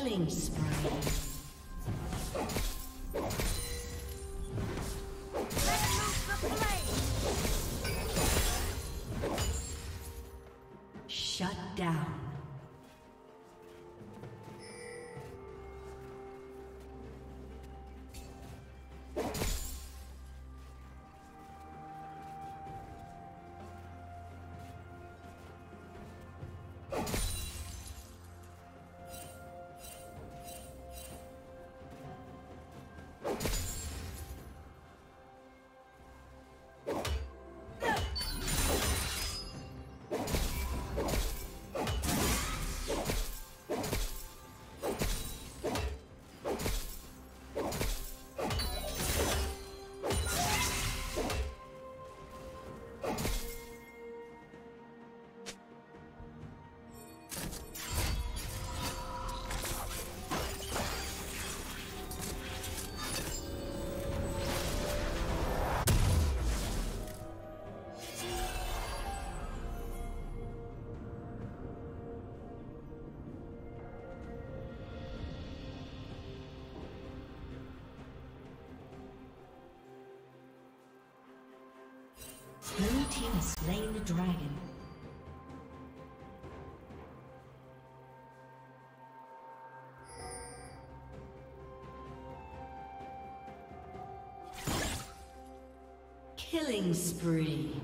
Killing spree. Blue team has slain the dragon. Killing spree.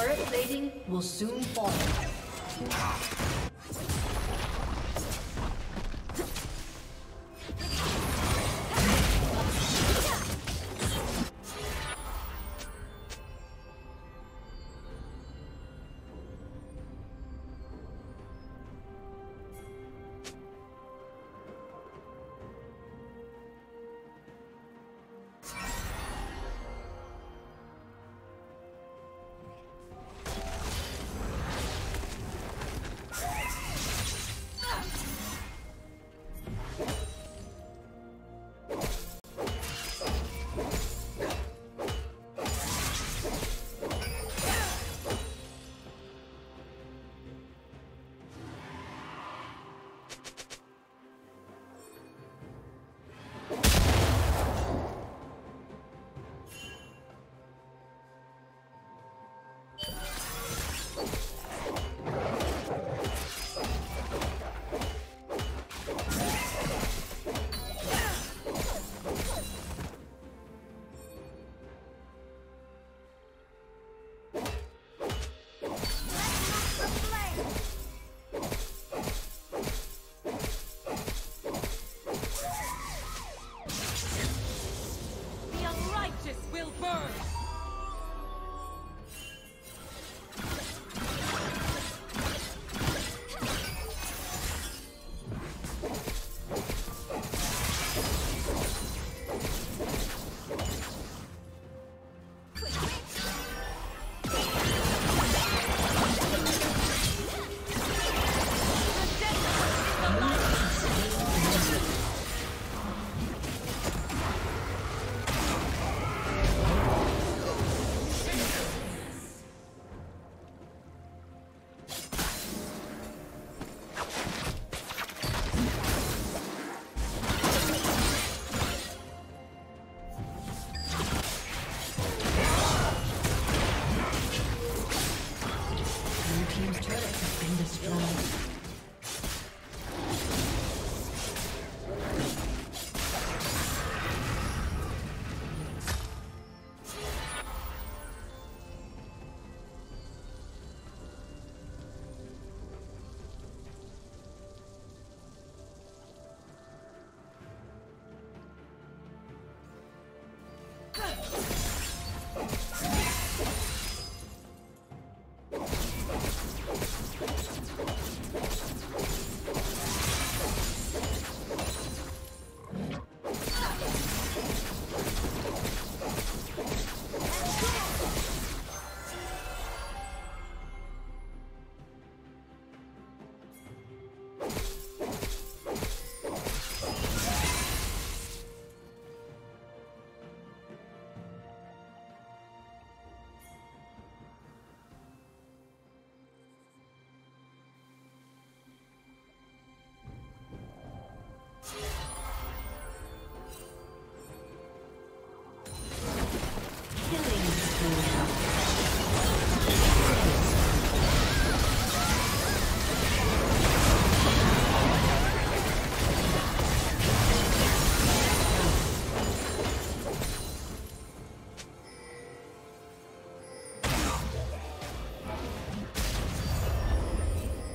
Turret plating will soon fall.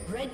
Red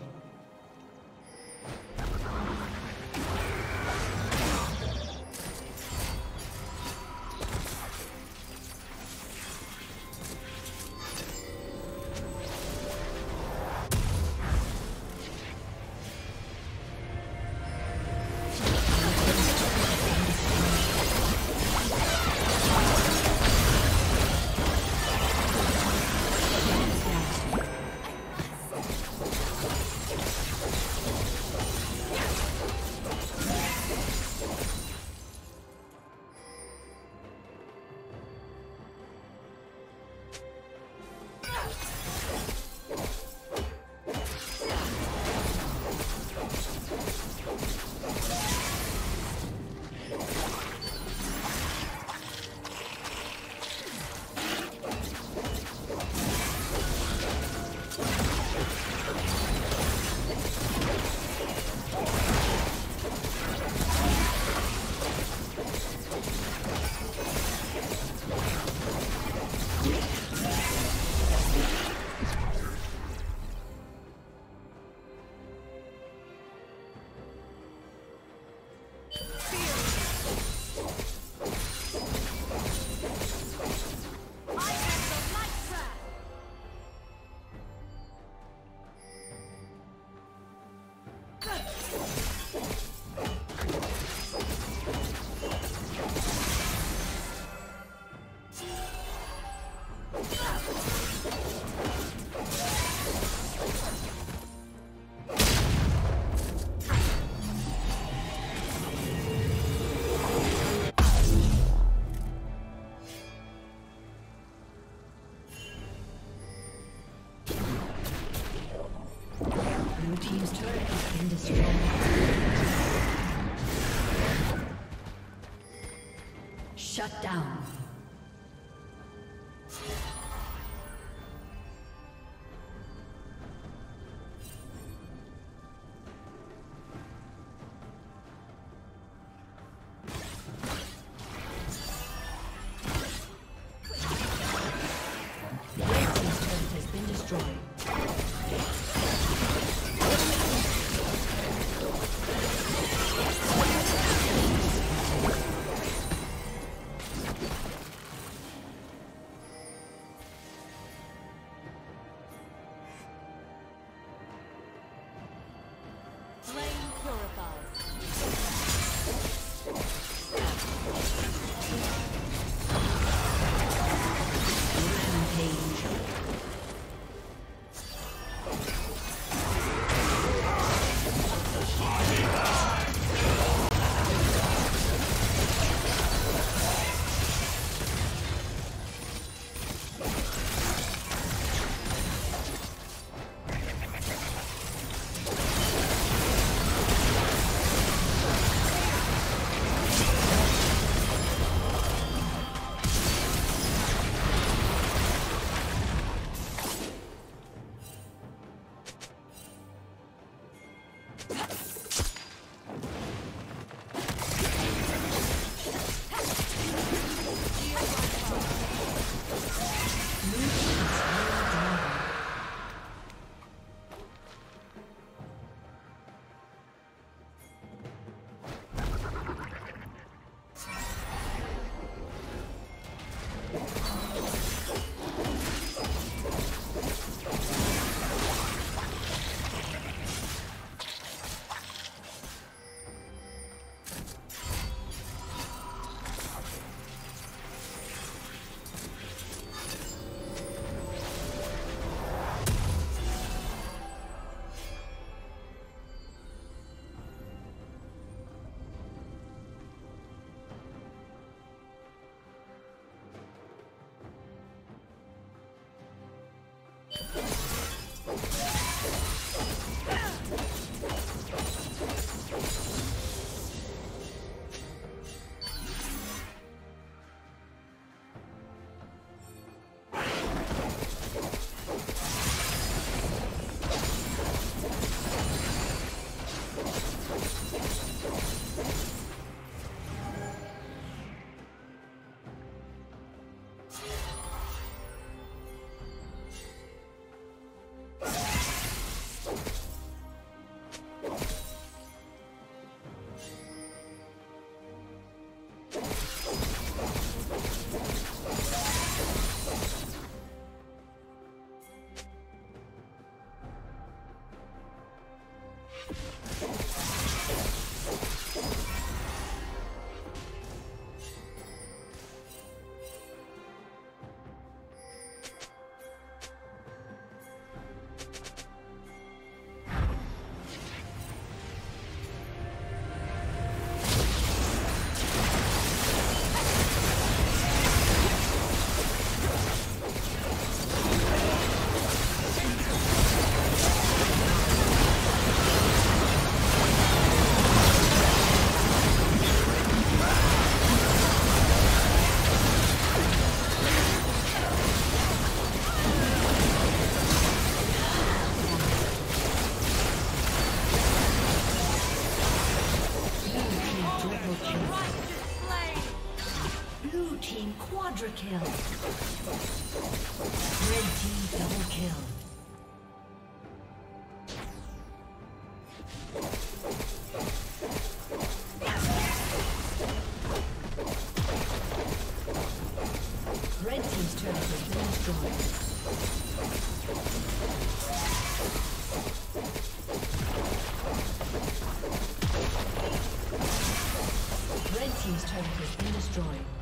Shut down. Kill. Red team double kill. Red team's turret has been destroyed. Red team's turret has been destroyed.